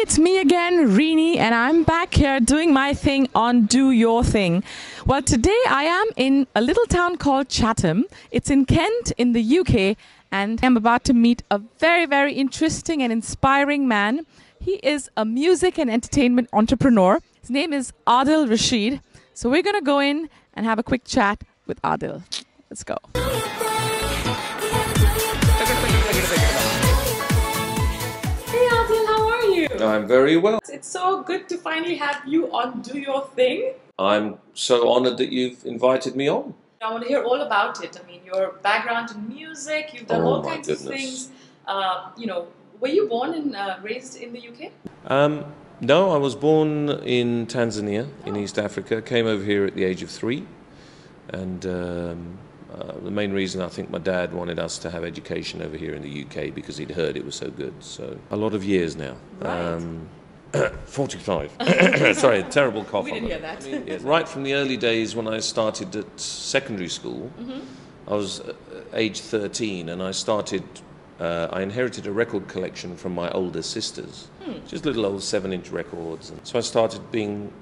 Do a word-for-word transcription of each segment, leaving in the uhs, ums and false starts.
It's me again, Reenie, and I'm back here doing my thing on Do Your Thing. Well, today I am in a little town called Chatham. It's in Kent in the U K, and I'm about to meet a very, very interesting and inspiring man. He is a music and entertainment entrepreneur. His name is Aadil Rasheed. So we're going to go in and have a quick chat with Aadil. Let's go. I'm very well. It's so good to finally have you on Do Your Thing. I'm so honored that you've invited me on. I want to hear all about it. I mean, your background in music, you've done oh, all kinds goodness. of things. Uh, you know, were you born and uh, raised in the U K? Um, no, I was born in Tanzania, oh. in East Africa. Came over here at the age of three. And um, uh, the main reason, I think my dad wanted us to have education over here in the U K because he'd heard it was so good. So a lot of years now. Right. Um, forty-five. Sorry, a terrible cough. We didn't hear that. I mean, yes, right from the early days when I started at secondary school, mm-hmm. I was uh, age thirteen, and I started. Uh, I inherited a record collection from my older sisters, hmm. just little old seven-inch records. And so I started being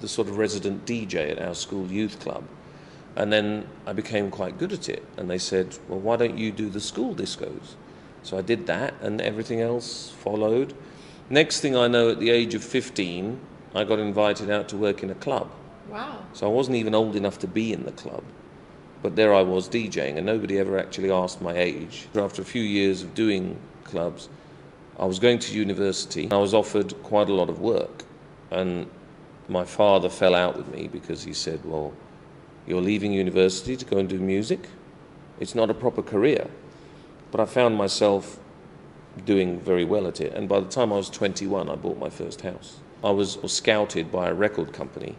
the sort of resident D J at our school youth club. And then I became quite good at it, and they said, well, why don't you do the school discos? So I did that, and everything else followed. Next thing I know, at the age of fifteen, I got invited out to work in a club. Wow. So I wasn't even old enough to be in the club, but there I was DJing, and nobody ever actually asked my age. After a few years of doing clubs, I was going to university, and I was offered quite a lot of work, and my father fell out with me because he said, well, you're leaving university to go and do music? It's not a proper career. But I found myself doing very well at it. And by the time I was twenty-one, I bought my first house. I was scouted by a record company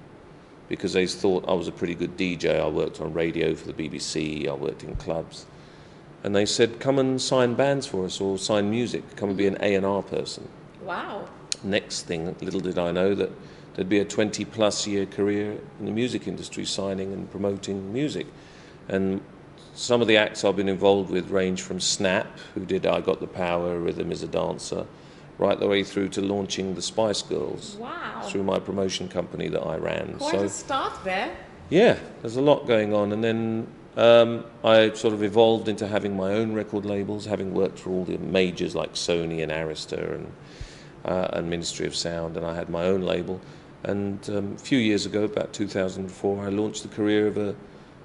because they thought I was a pretty good D J. I worked on radio for the B B C. I worked in clubs. And they said, come and sign bands for us or sign music. Come and be an A and R person. Wow. Next thing, little did I know that there'd be a twenty-plus year career in the music industry, signing and promoting music. And some of the acts I've been involved with range from Snap, who did I Got the Power, Rhythm is a Dancer, right the way through to launching the Spice Girls wow. through my promotion company that I ran. Quite so, a start there. Yeah, there's a lot going on. And then um, I sort of evolved into having my own record labels, having worked for all the majors like Sony and Arista and, uh, and Ministry of Sound, and I had my own label. And um, a few years ago, about two thousand four, I launched the career of a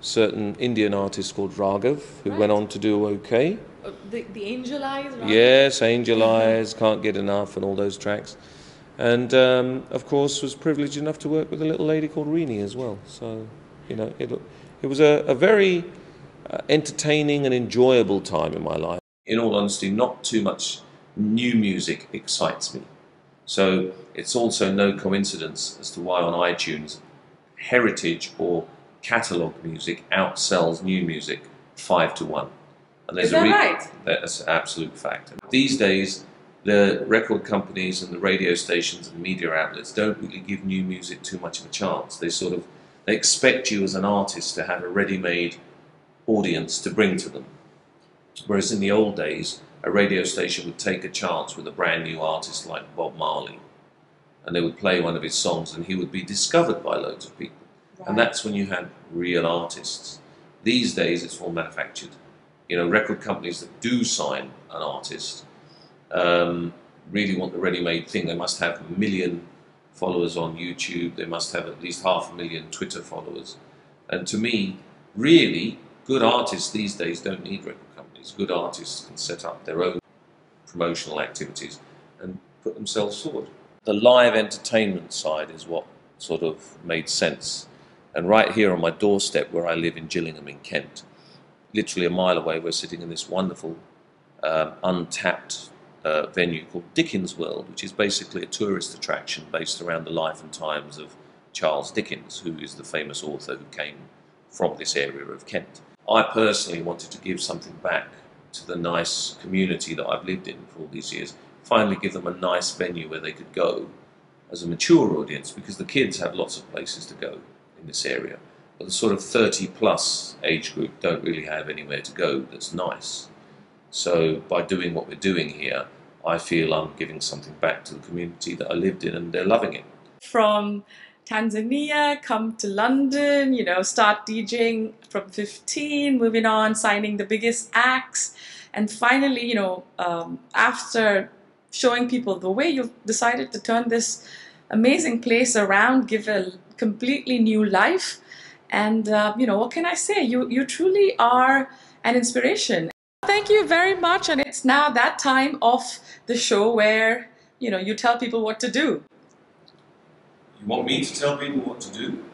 certain Indian artist called Raghav, who right. went on to do okay. Uh, the, the Angel Eyes, right? Yes, Angel Eyes, Can't Get Enough, and all those tracks. And, um, of course, was privileged enough to work with a little lady called Reenie as well. So, you know, it, it was a, a very uh, entertaining and enjoyable time in my life. In all honesty, not too much new music excites me. So it's also no coincidence as to why on iTunes, heritage or catalogue music outsells new music five to one. And there's Is that a right? That's an absolute fact. These days, the record companies and the radio stations and the media outlets don't really give new music too much of a chance. They sort of they expect you as an artist to have a ready-made audience to bring to them. Whereas in the old days, a radio station would take a chance with a brand new artist like Bob Marley, and they would play one of his songs and he would be discovered by loads of people. Right. And that's when you had real artists. These days it's all manufactured. You know, record companies that do sign an artist um, really want the ready-made thing. They must have a million followers on YouTube. They must have at least half a million Twitter followers. And to me, really, good artists these days don't need record companies. Good artists can set up their own promotional activities and put themselves forward. The live entertainment side is what sort of made sense. And right here on my doorstep where I live in Gillingham in Kent, literally a mile away, we're sitting in this wonderful um, untapped uh, venue called Dickens World, which is basically a tourist attraction based around the life and times of Charles Dickens, who is the famous author who came from this area of Kent. I personally wanted to give something back to the nice community that I've lived in for all these years, finally give them a nice venue where they could go as a mature audience, because the kids have lots of places to go in this area, but the sort of thirty plus age group don't really have anywhere to go that's nice. So by doing what we're doing here, I feel I'm giving something back to the community that I lived in, and they're loving it. From Tanzania, come to London, you know, start DJing from fifteen, moving on, signing the biggest acts. And finally, you know, um, after showing people the way, you've decided to turn this amazing place around, give a completely new life. And, uh, you know, what can I say? You, you truly are an inspiration. Thank you very much. And it's now that time of the show where, you know, you tell people what to do. You want me to tell people what to do?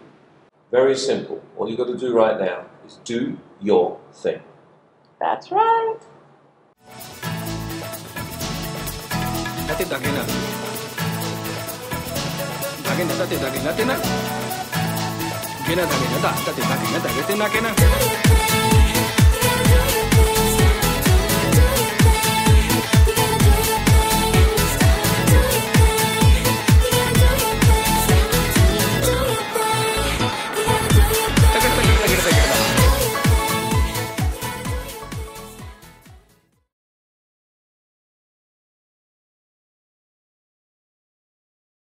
Very simple. All you've got to do right now is do your thing. That's right. Do your thing.